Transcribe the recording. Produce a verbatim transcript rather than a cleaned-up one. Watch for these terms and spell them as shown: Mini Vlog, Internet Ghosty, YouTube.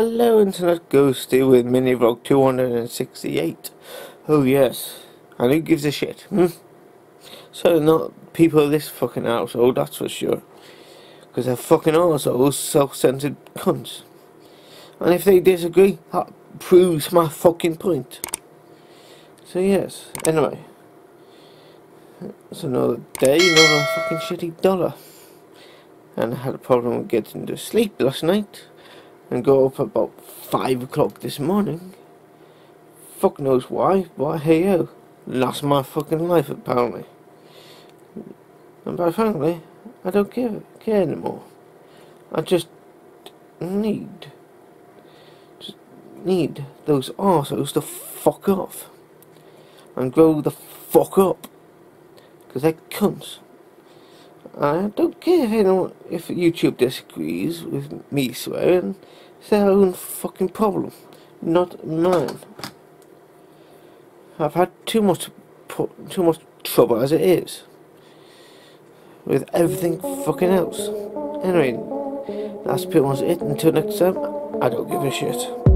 Hello Internet Ghosty with Mini Vlog two hundred sixty-eight. Oh yes, and who gives a shit? Hmm? So not people of this fucking household, that's for sure. Because they're fucking arseholes, self-centered cunts. And if they disagree, that proves my fucking point. So yes, anyway. It's another day, another fucking shitty dollar. And I had a problem with getting to sleep last night. And go up about five o'clock this morning. Fuck knows why, but hey yo, lost my fucking life apparently. And by frankly, I don't care, care anymore. I just need, just need those arseholes to fuck off and grow the fuck up, because they're cunts. I don't care if anyone, if YouTube disagrees with me swearing. It's their own fucking problem, not mine. I've had too much too much trouble as it is with everything fucking else. Anyway, that's pretty much it. Until next time, I don't give a shit.